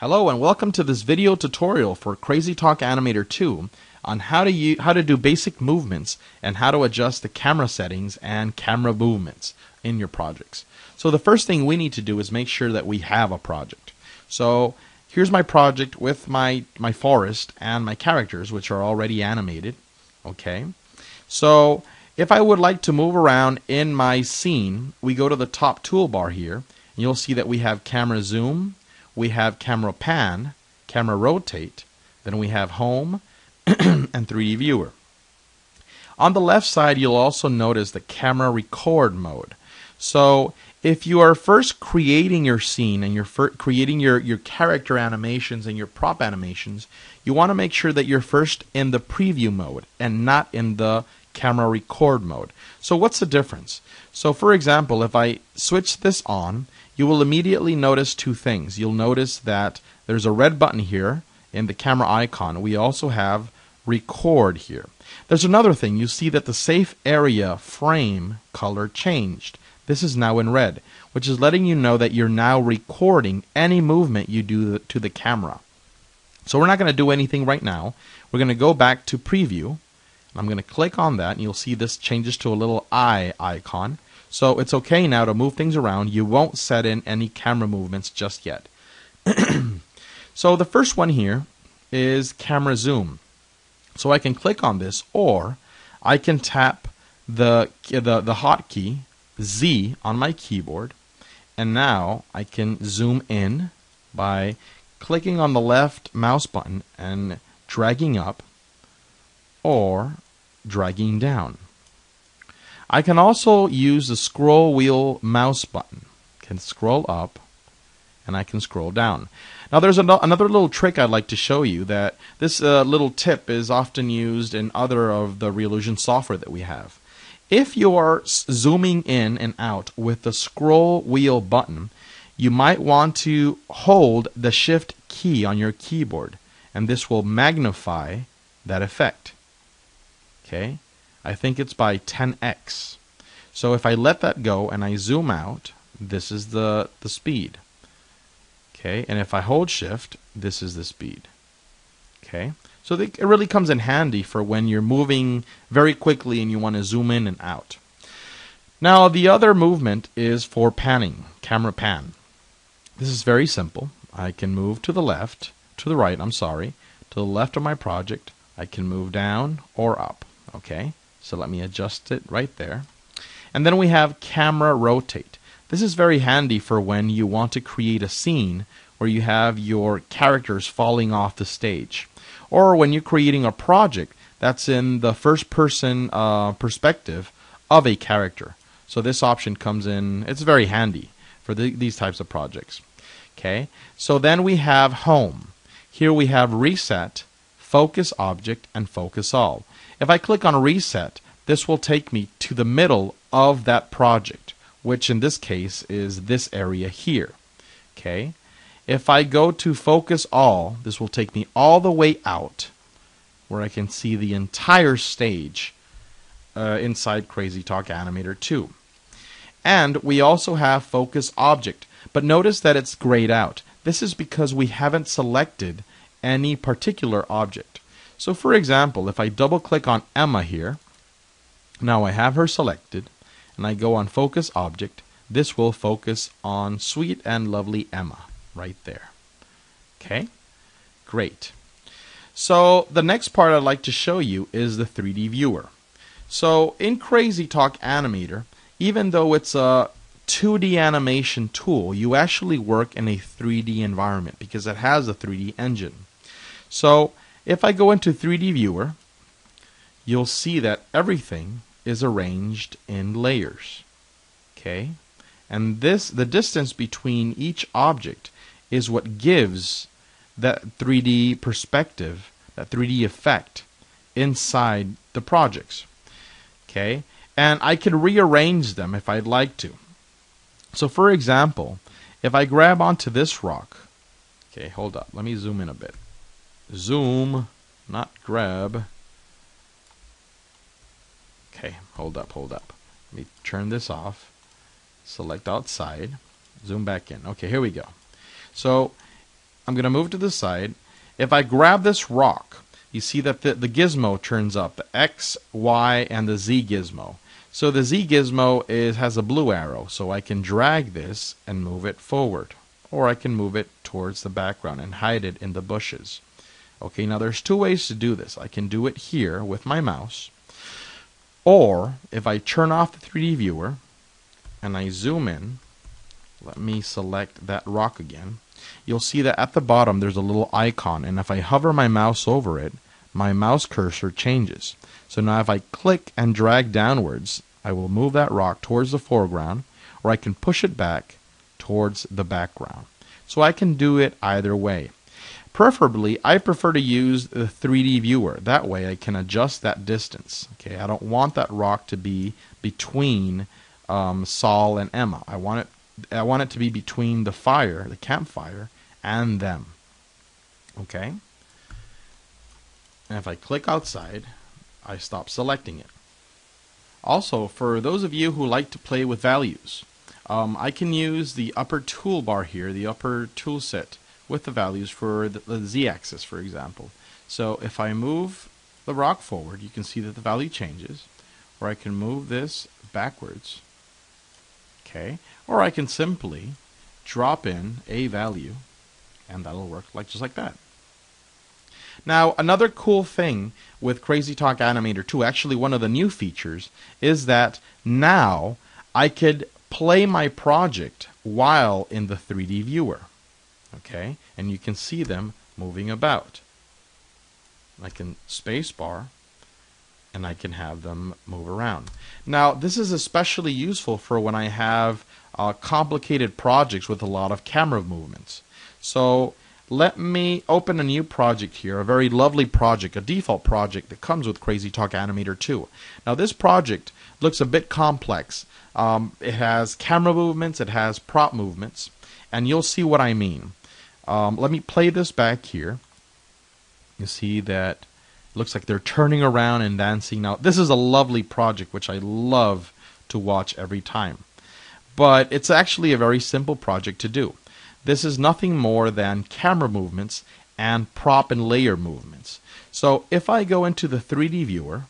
Hello and welcome to this video tutorial for CrazyTalk Animator 2 on how to do basic movements and how to adjust the camera settings and camera movements in your projects. So the first thing we need to do is make sure that we have a project. So here's my project with my forest and my characters, which are already animated. Okay. So if I would like to move around in my scene, we go to the top toolbar here, and you'll see that we have camera zoom, we have camera pan, camera rotate, then we have home and 3D viewer. On the left side, you'll also notice the camera record mode. So if you are first creating your scene and you're creating your character animations and your prop animations, you want to make sure that you're first in the preview mode and not in the camera record mode. So what's the difference? So for example, if I switch this on, you will immediately notice two things. You'll notice that there's a red button here in the camera icon. We also have record here. There's another thing. You see that the safe area frame color changed. This is now in red, which is letting you know that you're now recording any movement you do to the camera. So we're not going to do anything right now. We're going to go back to preview. I'm going to click on that, and you'll see this changes to a little eye icon. So it's okay now to move things around. You won't set in any camera movements just yet. So the first one here is camera zoom. So I can click on this, or I can tap the hotkey Z on my keyboard, and now I can zoom in by clicking on the left mouse button and dragging up or dragging down. I can also use the scroll wheel mouse button. I can scroll up and I can scroll down. Now there's another little trick I'd like to show you. That this little tip is often used in other of the Reallusion software that we have. If you are zooming in and out with the scroll wheel button, you might want to hold the shift key on your keyboard, and this will magnify that effect. Okay. I think it's by 10x. So if I let that go and I zoom out, this is the speed. Okay, and if I hold shift, this is the speed. Okay, so it really comes in handy for when you're moving very quickly and you want to zoom in and out. Now the other movement is for panning, camera pan. This is very simple. I can move to the left, to the right, I'm sorry, to the left of my project. I can move down or up. Okay. So let me adjust it right there. And then we have camera rotate. This is very handy for when you want to create a scene where you have your characters falling off the stage. Or when you're creating a project that's in the first person perspective of a character. So this option comes in, it's very handy for these types of projects. Okay. So then we have home. Here we have reset, focus object, and focus all. If I click on reset, this will take me to the middle of that project, which in this case is this area here. Okay. If I go to focus all, this will take me all the way out where I can see the entire stage inside CrazyTalk Animator 2. And we also have focus object, but notice that it's grayed out. This is because we haven't selected any particular object. So for example, if I double click on Emma here, now I have her selected, and I go on focus object, this will focus on sweet and lovely Emma right there. Okay, great. So the next part I'd like to show you is the 3D viewer. So in CrazyTalk Animator, even though it's a 2D animation tool, you actually work in a 3D environment because it has a 3D engine. So if I go into 3D Viewer, you'll see that everything is arranged in layers. Okay? And this, the distance between each object is what gives that 3D perspective, that 3D effect inside the projects. Okay? And I can rearrange them if I'd like to. So for example, if I grab onto this rock, okay, hold up, let me zoom in a bit. Zoom, not grab. Okay, hold up. Let me turn this off. Select outside, zoom back in. Okay, here we go. So I'm going to move to the side. If I grab this rock, you see that the gizmo turns up, the X, Y, and the Z gizmo. So the Z gizmo has a blue arrow, so I can drag this and move it forward. Or I can move it towards the background and hide it in the bushes. Okay, now there's two ways to do this. I can do it here with my mouse, or if I turn off the 3D viewer and I zoom in, let me select that rock again, you'll see that at the bottom there's a little icon, and if I hover my mouse over it, my mouse cursor changes. So now if I click and drag downwards, I will move that rock towards the foreground, or I can push it back towards the background. So I can do it either way. Preferably, I prefer to use the 3D viewer. That way I can adjust that distance. Okay, I don't want that rock to be between Saul and Emma. I want it to be between the fire, the campfire, and them. Okay? And if I click outside, I stop selecting it. Also, for those of you who like to play with values, I can use the upper toolbar here, the upper toolset, with the values for the z-axis, for example. So if I move the rock forward, you can see that the value changes, or I can move this backwards, okay, or I can simply drop in a value, and that'll work just like that. Now, another cool thing with CrazyTalk Animator 2, actually one of the new features, is that now I could play my project while in the 3D viewer. Okay, and you can see them moving about. I can spacebar, and I can have them move around. Now, this is especially useful for when I have complicated projects with a lot of camera movements. So let me open a new project here, a very lovely project, a default project that comes with CrazyTalk Animator 2. Now, this project looks a bit complex. It has camera movements, it has prop movements, and you'll see what I mean. Let me play this back here. You see that it looks like they're turning around and dancing. Now, this is a lovely project which I love to watch every time. But it's actually a very simple project to do. This is nothing more than camera movements and prop and layer movements. So if I go into the 3D viewer,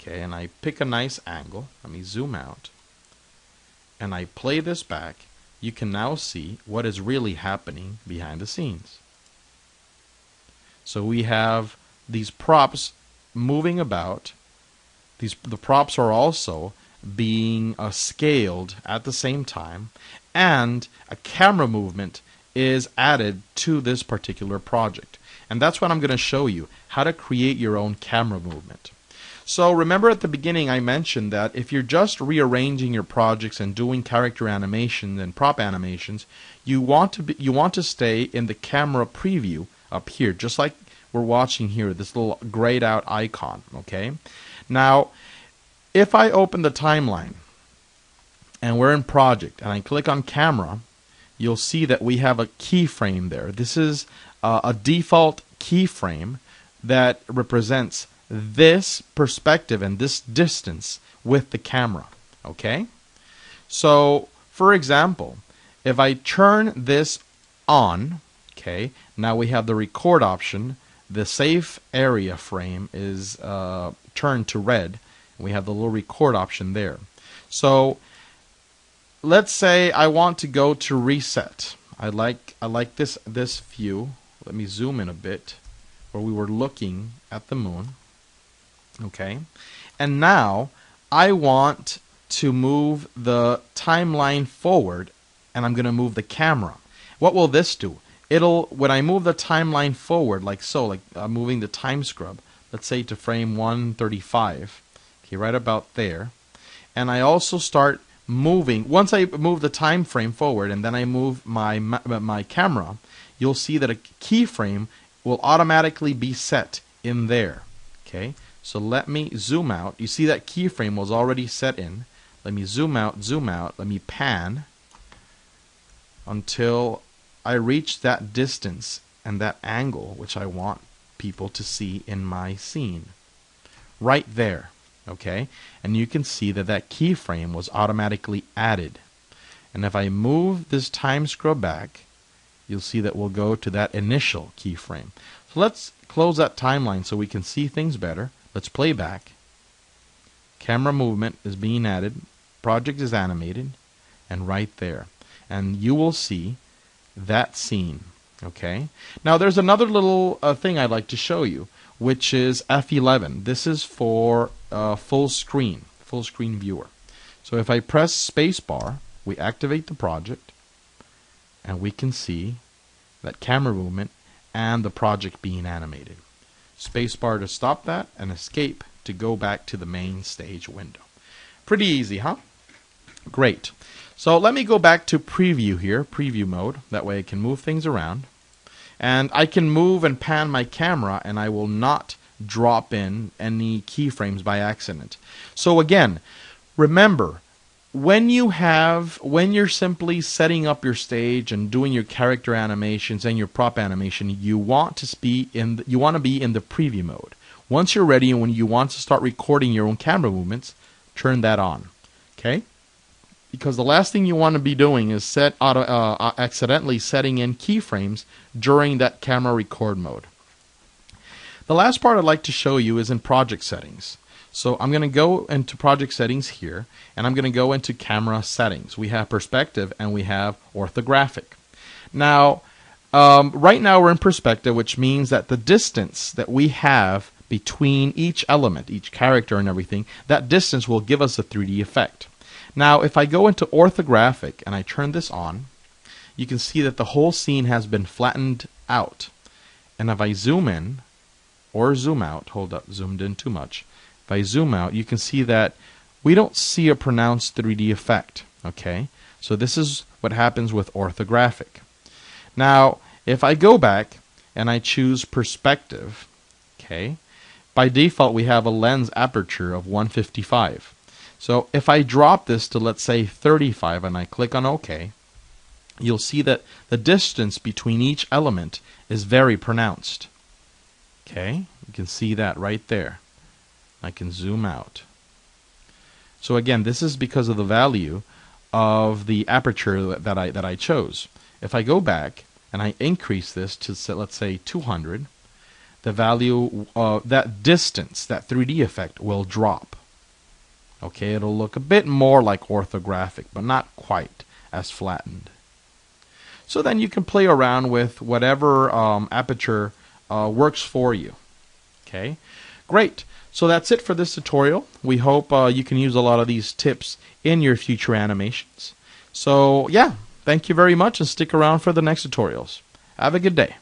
okay, and I pick a nice angle, let me zoom out, and I play this back, you can now see what is really happening behind the scenes. So we have these props moving about. The props are also being scaled at the same time, and a camera movement is added to this particular project. And that's what I'm going to show you, how to create your own camera movement. So remember at the beginning I mentioned that if you're just rearranging your projects and doing character animations and prop animations, you want to stay in the camera preview up here, just like we're watching here, this little grayed out icon, okay? Now, if I open the timeline and we're in project and I click on camera, you'll see that we have a keyframe there. This is a default keyframe that represents this perspective and this distance with the camera, okay? So, for example, if I turn this on, okay, now we have the record option, the safe area frame is turned to red, and we have the little record option there. So, let's say I want to go to reset. I like this view. Let me zoom in a bit, where we were looking at the moon. Okay, and now I want to move the timeline forward, and I'm going to move the camera. What will this do? When I move the timeline forward, like so, like moving the time scrub, let's say to frame 135, okay, right about there, and I also start moving, once I move the time frame forward and then I move my camera, you'll see that a keyframe will automatically be set in there, okay? So let me zoom out. You see that keyframe was already set in. Let me zoom out, let me pan until I reach that distance and that angle which I want people to see in my scene. Right there, okay? And you can see that that keyframe was automatically added. And if I move this time scrub back, you'll see that we'll go to that initial keyframe. So let's close that timeline so we can see things better. Let's play back. Camera movement is being added, project is animated, and right there. And you will see that scene. Okay. Now there's another little thing I'd like to show you, which is F11. This is for full screen viewer. So if I press spacebar, we activate the project, and we can see that camera movement and the project being animated. Spacebar to stop that, and escape to go back to the main stage window. Pretty easy, huh? Great. So let me go back to preview here, preview mode. That way I can move things around. And I can move and pan my camera, and I will not drop in any keyframes by accident. So again, remember, when you're simply setting up your stage and doing your character animations and your prop animation, you want to be in the preview mode. Once you're ready and when you want to start recording your own camera movements, turn that on. Okay? Because the last thing you want to be doing is accidentally setting in keyframes during that camera record mode. The last part I'd like to show you is in project settings. So I'm going to go into project settings here, and I'm going to go into camera settings. We have perspective and we have orthographic. Now, right now we're in perspective, which means that the distance that we have between each element, each character and everything, that distance will give us a 3D effect. Now, if I go into orthographic and I turn this on, you can see that the whole scene has been flattened out. And if I zoom in or zoom out, hold up, zoomed in too much. If I zoom out, you can see that we don't see a pronounced 3D effect. Okay? So this is what happens with orthographic. Now, if I go back and I choose perspective, okay, by default we have a lens aperture of 155. So if I drop this to, let's say, 35 and I click on OK, you'll see that the distance between each element is very pronounced. Okay? You can see that right there. I can zoom out. So again, this is because of the value of the aperture that I chose. If I go back and I increase this to, let's say, 200, the value of that distance, that 3D effect, will drop. Okay, it'll look a bit more like orthographic, but not quite as flattened. So then you can play around with whatever aperture works for you. Okay, great. So that's it for this tutorial. We hope you can use a lot of these tips in your future animations. So yeah, thank you very much, and stick around for the next tutorials. Have a good day.